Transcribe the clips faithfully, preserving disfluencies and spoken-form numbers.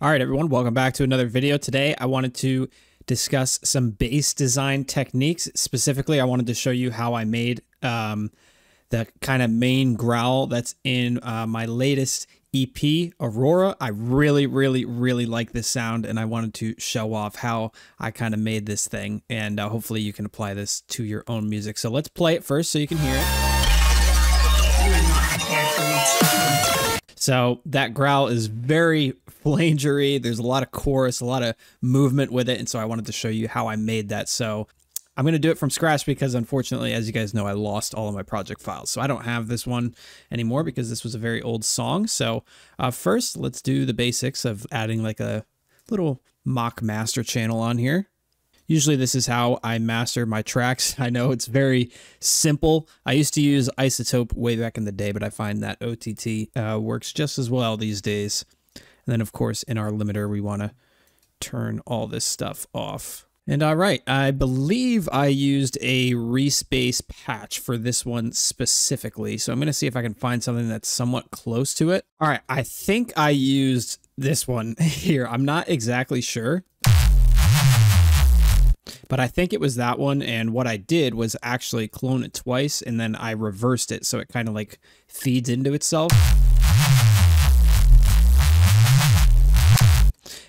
All right, everyone, welcome back to another video. Today, I wanted to discuss some bass design techniques. Specifically, I wanted to show you how I made um, the kind of main growl that's in uh, my latest E P, Aurora. I really, really, really like this sound, and I wanted to show off how I kind of made this thing, and uh, hopefully you can apply this to your own music. So let's play it first so you can hear it. So that growl is very flangery. There's a lot of chorus, a lot of movement with it. And so I wanted to show you how I made that. So I'm going to do it from scratch because, unfortunately, as you guys know, I lost all of my project files. So I don't have this one anymore because this was a very old song. So uh, first, let's do the basics of adding like a little mock master channel on here. Usually this is how I master my tracks. I know it's very simple. I used to use Isotope way back in the day, but I find that O T T uh, works just as well these days. And then, of course, in our limiter, we want to turn all this stuff off. And all right, I believe I used a Respace patch for this one specifically. So I'm going to see if I can find something that's somewhat close to it. All right, I think I used this one here. I'm not exactly sure, but I think it was that one. And what I did was actually clone it twice, and then I reversed it, so it kind of like feeds into itself.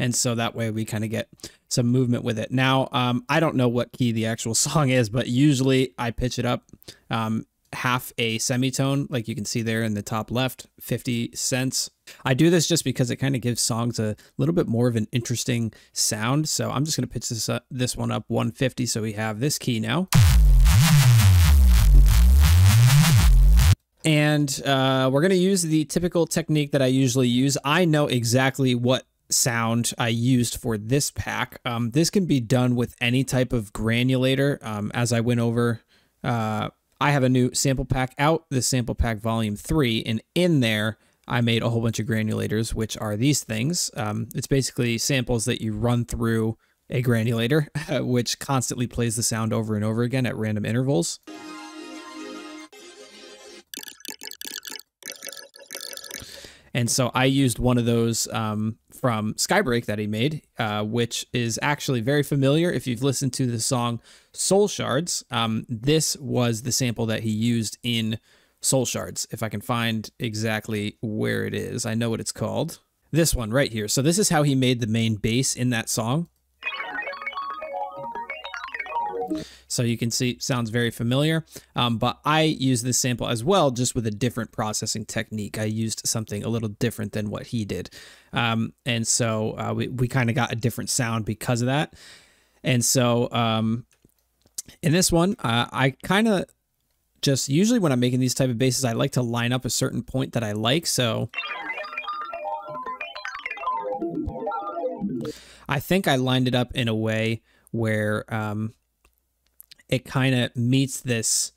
And so that way we kind of get some movement with it. Now, um, I don't know what key the actual song is, but usually I pitch it up um, half a semitone, like you can see there in the top left, fifty cents. I do this just because it kind of gives songs a little bit more of an interesting sound. So I'm just going to pitch this up, this one up one fifty. So we have this key now. And uh, we're going to use the typical technique that I usually use. I know exactly what sound I used for this pack. Um, this can be done with any type of granulator. Um, as I went over, uh, I have a new sample pack out, the sample pack volume three, and in there, I made a whole bunch of granulators, which are these things. Um, it's basically samples that you run through a granulator, which constantly plays the sound over and over again at random intervals. And so I used one of those um, from Skybreak that he made, uh, which is actually very familiar. If you've listened to the song Soul Shards, um, this was the sample that he used in Soul Shards, if I can find exactly where it is. I know what it's called. This one right here. So this is how he made the main bass in that song. So you can see, sounds very familiar, um, but I use this sample as well, just with a different processing technique. I used something a little different than what he did. Um, and so uh, we, we kind of got a different sound because of that. And so um, in this one, uh, I kind of just usually when I'm making these type of basses, I like to line up a certain point that I like. So I think I lined it up in a way where um, it kind of meets this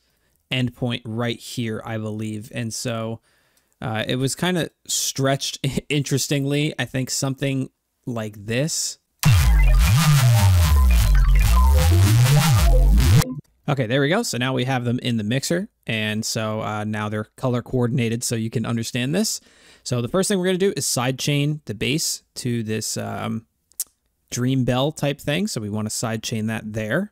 end point right here, I believe. And so uh, it was kind of stretched. Interestingly, I think something like this. Okay, there we go. So now we have them in the mixer. And so uh, now they're color coordinated so you can understand this. So the first thing we're going to do is sidechain the bass to this um, dream bell type thing. So we want to sidechain that there.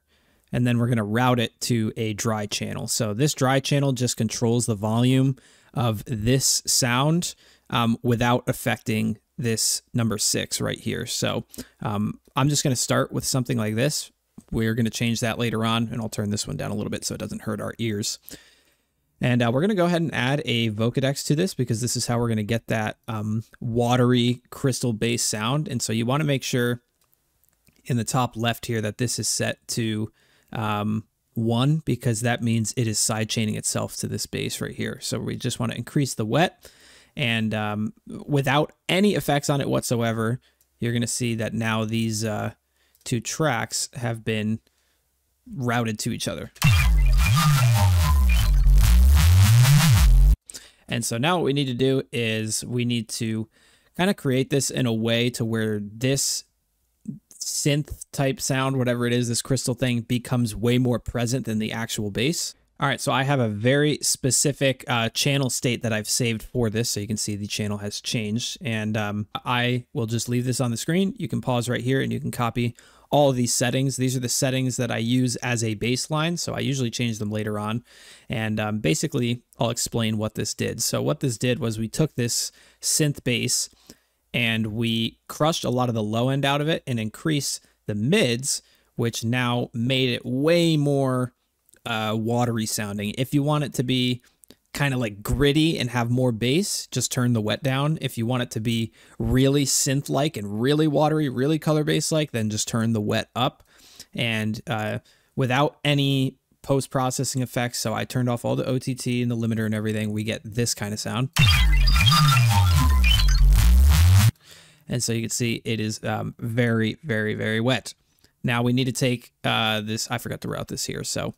And then we're going to route it to a dry channel. So this dry channel just controls the volume of this sound um, without affecting this number six right here. So um, I'm just going to start with something like this. We're going to change that later on, and I'll turn this one down a little bit so it doesn't hurt our ears. And uh, we're going to go ahead and add a vocadex to this because this is how we're going to get that um, watery crystal-based sound. And so you want to make sure in the top left here that this is set to um, one, because that means it is sidechaining itself to this bass right here. So we just want to increase the wet, and um, without any effects on it whatsoever, you're going to see that now these Uh, two tracks have been routed to each other. And so now what we need to do is we need to kind of create this in a way to where this synth type sound, whatever it is, this crystal thing, becomes way more present than the actual bass. All right, so I have a very specific uh, channel state that I've saved for this. So you can see the channel has changed, and um, I will just leave this on the screen. You can pause right here and you can copy all of these settings. These are the settings that I use as a baseline. So I usually change them later on. And um, basically I'll explain what this did. So what this did was we took this synth bass and we crushed a lot of the low end out of it and increased the mids, which now made it way more uh, watery sounding. If you want it to be kind of like gritty and have more bass, just turn the wet down. If you want it to be really synth-like and really watery, really color bass-like, then just turn the wet up, and uh, without any post-processing effects. So I turned off all the O T T and the limiter and everything. We get this kind of sound. And so you can see it is um, very, very, very wet. Now we need to take uh, this. I forgot to route this here. So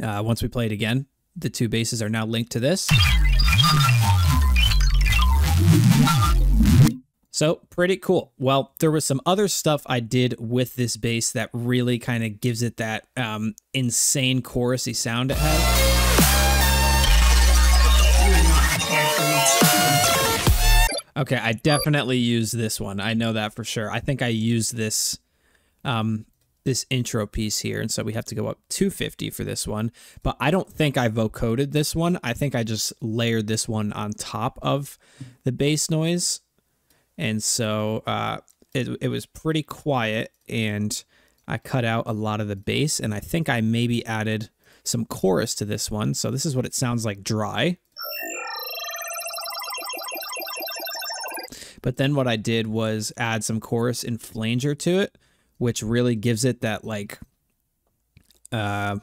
uh, once we play it again, the two basses are now linked to this. So pretty cool. Well, there was some other stuff I did with this bass that really kind of gives it that um, insane chorusy sound it has. Okay, I definitely used this one. I know that for sure. I think I used this um, this intro piece here, and so we have to go up two fifty for this one, but I don't think I vocoded this one. I think I just layered this one on top of the bass noise, and so uh, it, it was pretty quiet, and I cut out a lot of the bass, and I think I maybe added some chorus to this one, so this is what it sounds like dry. But then what I did was add some chorus and flanger to it, which really gives it that like uh,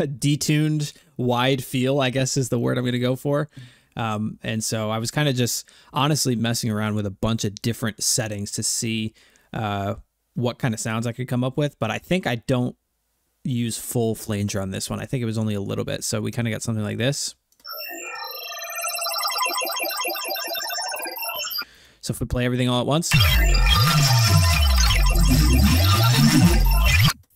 detuned wide feel, I guess is the word I'm going to go for. Um, and so I was kind of just honestly messing around with a bunch of different settings to see uh, what kind of sounds I could come up with. But I think I don't use full flanger on this one. I think it was only a little bit. So we kind of got something like this. So if we play everything all at once,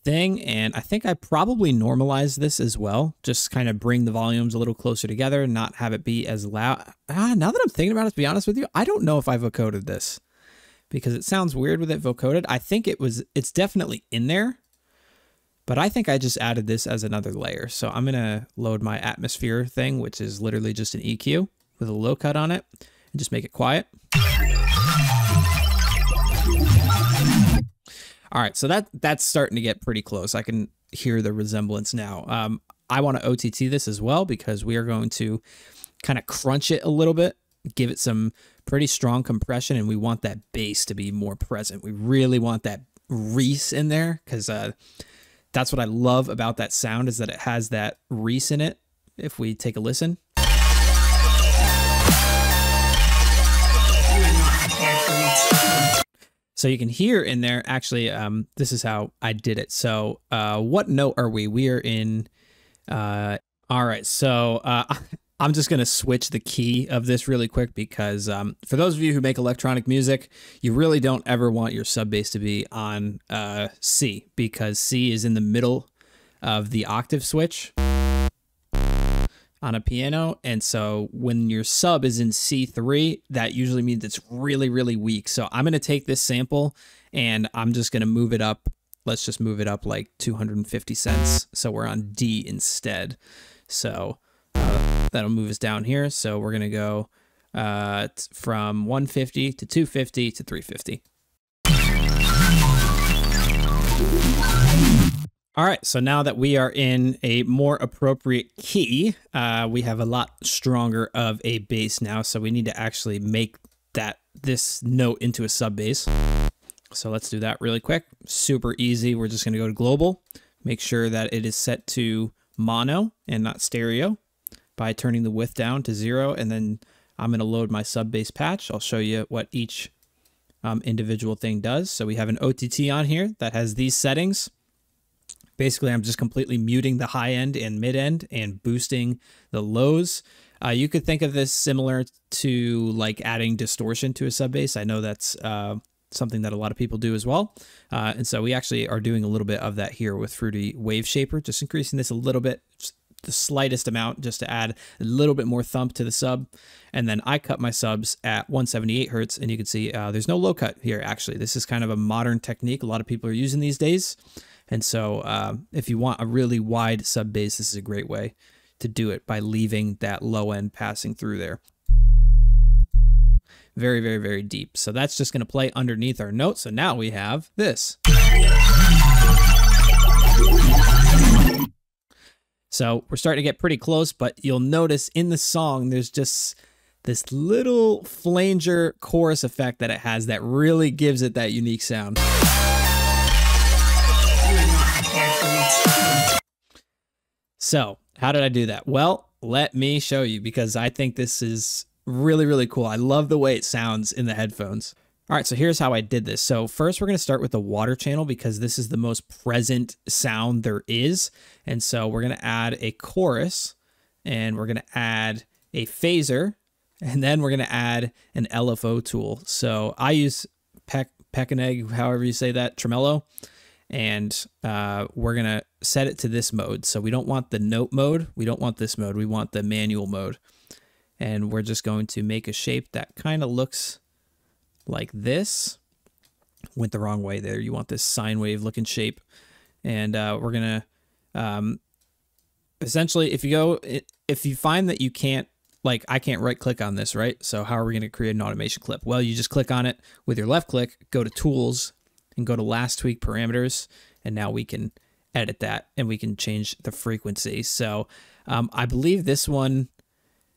thing, and I think I probably normalize this as well, just kind of bring the volumes a little closer together and not have it be as loud. Ah, now that I'm thinking about it, to be honest with you, I don't know if I vocoded this because it sounds weird with it vocoded. I think it was, it's definitely in there, but I think I just added this as another layer. So I'm going to load my atmosphere thing, which is literally just an E Q with a low cut on it, and just make it quiet. All right, so that that's starting to get pretty close. I can hear the resemblance now. Um, I want to O T T this as well because we are going to kind of crunch it a little bit, give it some pretty strong compression, and we want that bass to be more present. We really want that Reese in there because uh, that's what I love about that sound is that it has that Reese in it. If we take a listen. So you can hear in there, actually, um, this is how I did it. So uh, what note are we? We are in, uh, all right, so uh, I'm just gonna switch the key of this really quick because um, for those of you who make electronic music, you really don't ever want your sub bass to be on uh, C because C is in the middle of the octave switch on a piano, and so when your sub is in C three, that usually means it's really, really weak. So I'm gonna take this sample and I'm just gonna move it up. Let's just move it up like two hundred fifty cents. So we're on D instead. So uh, that'll move us down here. So we're gonna go uh, from one fifty to two fifty to three fifty. All right, so now that we are in a more appropriate key, uh, we have a lot stronger of a bass now, so we need to actually make that this note into a sub bass. So let's do that really quick. Super easy. We're just going to go to global, make sure that it is set to mono and not stereo by turning the width down to zero, and then I'm going to load my sub bass patch. I'll show you what each um, individual thing does. So we have an O T T on here that has these settings. Basically, I'm just completely muting the high end and mid end and boosting the lows. Uh, you could think of this similar to like adding distortion to a sub bass. I know that's uh, something that a lot of people do as well. Uh, and so we actually are doing a little bit of that here with Fruity Wave Shaper, just increasing this a little bit the slightest amount just to add a little bit more thump to the sub. And then I cut my subs at one seventy-eight hertz, and you can see uh, there's no low cut here, actually. This is kind of a modern technique a lot of people are using these days. And so uh, if you want a really wide sub bass, this is a great way to do it by leaving that low end passing through there. Very, very, very deep. So that's just going to play underneath our note. So now we have this. So we're starting to get pretty close, but you'll notice in the song, there's just this little flanger chorus effect that it has that really gives it that unique sound. So how did I do that? Well, let me show you, because I think this is really, really cool. I love the way it sounds in the headphones. All right, so here's how I did this. So first we're going to start with the water channel because this is the most present sound there is. And so we're going to add a chorus and we're going to add a phaser and then we're going to add an L F O tool. So I use peck, peck and egg, however you say that, tremolo. And uh, we're going to set it to this mode. So we don't want the note mode. We don't want this mode. We want the manual mode. And we're just going to make a shape that kind of looks like this. Went the wrong way there. You want this sine wave looking shape. And uh, we're going to um, essentially, if you go, if you find that you can't, like I can't right click on this, right? So how are we going to create an automation clip? Well, you just click on it with your left click, go to tools and go to last tweak parameters. And now we can edit that and we can change the frequency. So um, I believe this one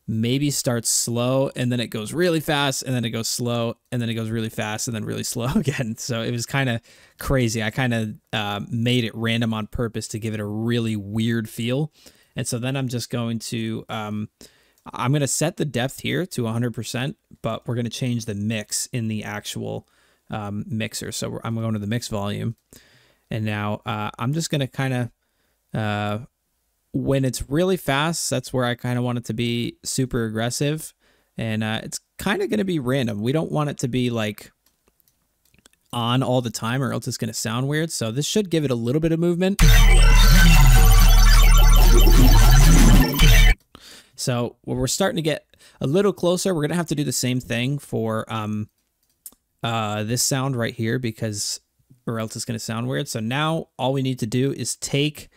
maybe starts slow and then it goes really fast and then it goes slow and then it goes really fast and then really slow again. So it was kind of crazy. I kind of uh, made it random on purpose to give it a really weird feel. And so then I'm just going to, um, I'm going to set the depth here to one hundred percent, but we're going to change the mix in the actual um, mixer. So we're, I'm going to the mix volume. And now uh, I'm just going to kind of, uh, when it's really fast, that's where I kind of want it to be super aggressive. And uh, it's kind of going to be random. We don't want it to be like on all the time or else it's going to sound weird. So this should give it a little bit of movement. So when we're starting to get a little closer, we're going to have to do the same thing for um, uh, this sound right here because or else it's going to sound weird. So now all we need to do is take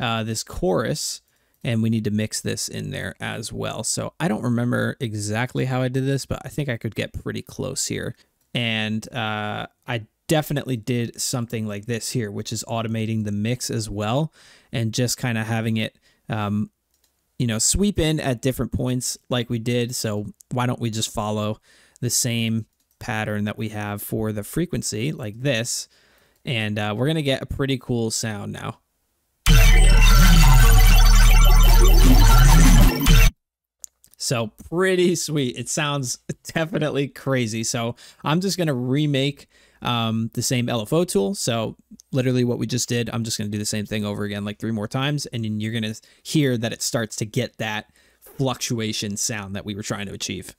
Uh, this chorus, and we need to mix this in there as well. So I don't remember exactly how I did this, but I think I could get pretty close here. And uh, I definitely did something like this here, which is automating the mix as well, and just kind of having it, um, you know, sweep in at different points like we did. So why don't we just follow the same pattern that we have for the frequency like this? And uh, we're going to get a pretty cool sound now. So pretty sweet. It sounds definitely crazy. So I'm just going to remake um, the same L F O tool. So literally what we just did, I'm just going to do the same thing over again, like three more times. And then you're going to hear that it starts to get that fluctuation sound that we were trying to achieve.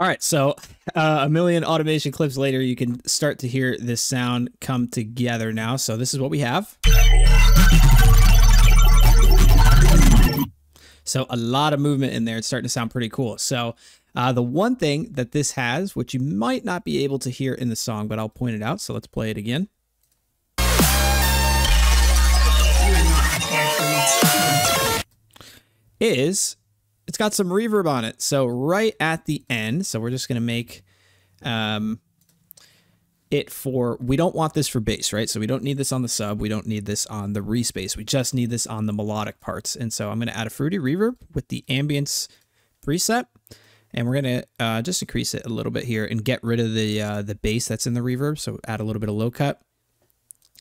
All right. So uh, a million automation clips later, you can start to hear this sound come together now. So this is what we have. So a lot of movement in there. It's starting to sound pretty cool. So uh, the one thing that this has, which you might not be able to hear in the song, but I'll point it out. So let's play it again. Is it's got some reverb on it. So right at the end. So we're just going to make um, it for, we don't want this for bass, right? So we don't need this on the sub. We don't need this on the Respace. We just need this on the melodic parts. And so I'm going to add a Fruity reverb with the ambience preset. And we're going to uh, just increase it a little bit here and get rid of the, uh, the bass that's in the reverb. So add a little bit of low cut.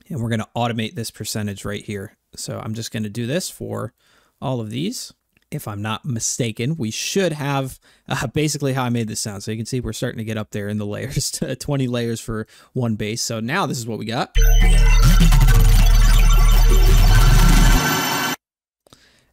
And we're going to automate this percentage right here. So I'm just going to do this for all of these. If I'm not mistaken, we should have uh, basically how I made this sound. So you can see we're starting to get up there in the layers, twenty layers for one bass. So now this is what we got.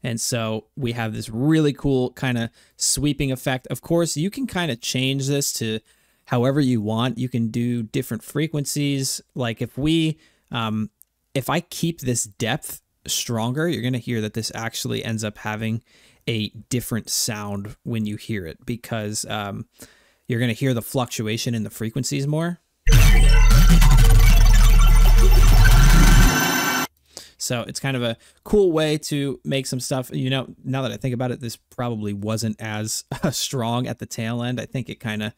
And so we have this really cool kind of sweeping effect. Of course, you can kind of change this to however you want. You can do different frequencies. Like if we, um, if I keep this depth stronger, you're going to hear that this actually ends up having a different sound when you hear it, because um, you're going to hear the fluctuation in the frequencies more. So it's kind of a cool way to make some stuff. You know, now that I think about it, this probably wasn't as uh, strong at the tail end. I think it kind of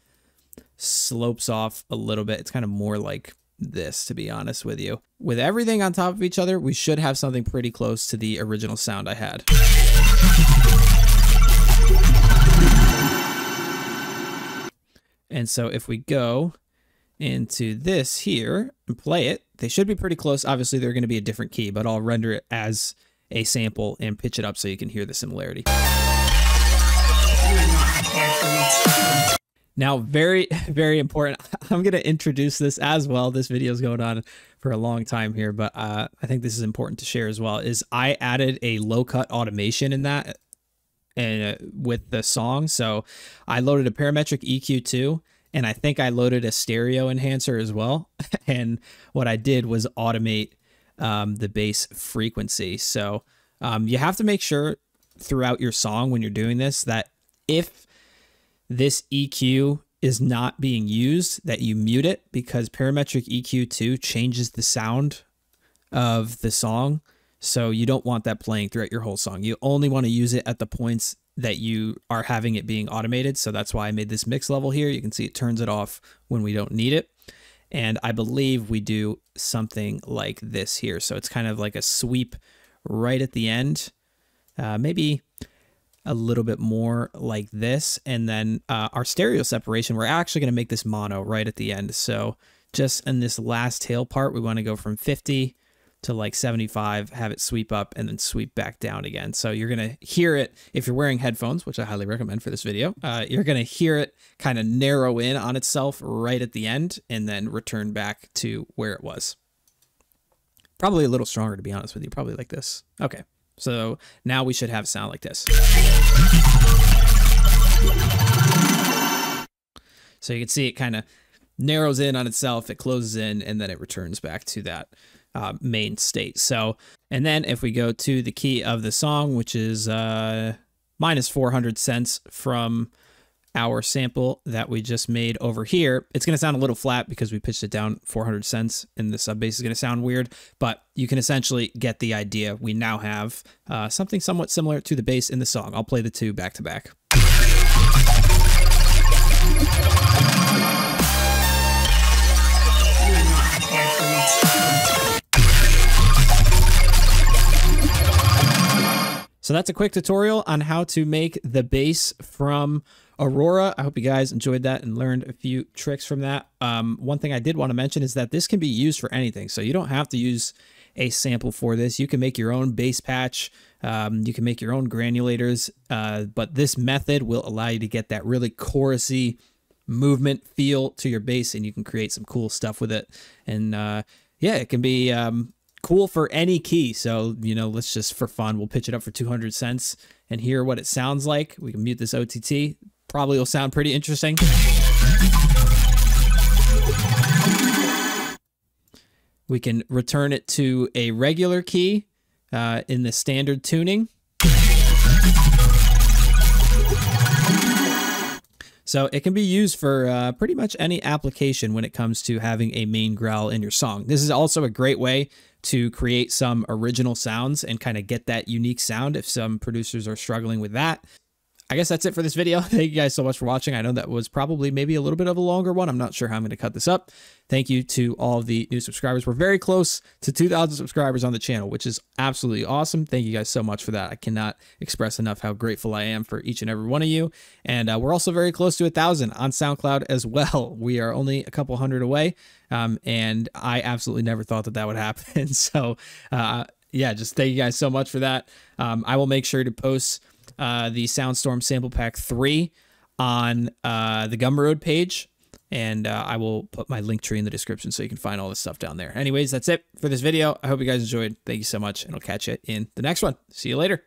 slopes off a little bit. It's kind of more like this, to be honest with you. With everything on top of each other, we should have something pretty close to the original sound I had. And so if we go into this here and play it, they should be pretty close. Obviously, they're going to be a different key, but I'll render it as a sample and pitch it up so you can hear the similarity. Now, very, very important. I'm going to introduce this as well. This video is going on for a long time here, but uh, I think this is important to share as well, is I added a low cut automation in that and uh, with the song. So I loaded a parametric E Q two, and I think I loaded a stereo enhancer as well. And what I did was automate um, the bass frequency. So um, you have to make sure throughout your song when you're doing this that if this E Q is not being used, that you mute it, because parametric E Q two changes the sound of the song. So you don't want that playing throughout your whole song. You only want to use it at the points that you are having it being automated. So that's why I made this mix level here. You can see it turns it off when we don't need it. And I believe we do something like this here. So it's kind of like a sweep right at the end, uh, maybe a little bit more like this. And then uh, our stereo separation, we're actually going to make this mono right at the end. So just in this last tail part, we want to go from fifty to like seventy-five, have it sweep up and then sweep back down again. So you're going to hear it if you're wearing headphones, which I highly recommend for this video. Uh, you're going to hear it kind of narrow in on itself right at the end and then return back to where it was. Probably a little stronger, to be honest with you, probably like this. Okay. So now we should have sound like this. So you can see it kind of narrows in on itself, it closes in, and then it returns back to that uh, main state. So, and then if we go to the key of the song, which is uh, minus four hundred cents from our sample that we just made over here, it's going to sound a little flat because we pitched it down four hundred cents and the sub bass is going to sound weird, but you can essentially get the idea. We now have uh, something somewhat similar to the bass in the song. I'll play the two back to back. So that's a quick tutorial on how to make the bass from Aurora. I hope you guys enjoyed that and learned a few tricks from that. Um, one thing I did want to mention is that this can be used for anything. So you don't have to use a sample for this. You can make your own bass patch. Um, you can make your own granulators. Uh, but this method will allow you to get that really chorusy movement feel to your bass, and you can create some cool stuff with it. And uh, yeah, it can be... Um, cool for any key. So, you know, let's just for fun, we'll pitch it up for two hundred cents and hear what it sounds like. We can mute this O T T. Probably will sound pretty interesting. We can return it to a regular key uh, in the standard tuning. So it can be used for uh, pretty much any application when it comes to having a main growl in your song. This is also a great way to create some original sounds and kind of get that unique sound if some producers are struggling with that. I guess that's it for this video. Thank you guys so much for watching. I know that was probably maybe a little bit of a longer one. I'm not sure how I'm going to cut this up. Thank you to all of the new subscribers. We're very close to two thousand subscribers on the channel, which is absolutely awesome. Thank you guys so much for that. I cannot express enough how grateful I am for each and every one of you. And uh, we're also very close to one thousand on SoundCloud as well. We are only a couple hundred away, um, and I absolutely never thought that that would happen. So, uh, yeah, just thank you guys so much for that. Um, I will make sure to post... Uh, the Soundstorm Sample Pack three on uh, the Gumroad page, and uh, I will put my link tree in the description so you can find all this stuff down there. Anyways, that's it for this video. I hope you guys enjoyed. Thank you so much, and I'll catch you in the next one. See you later.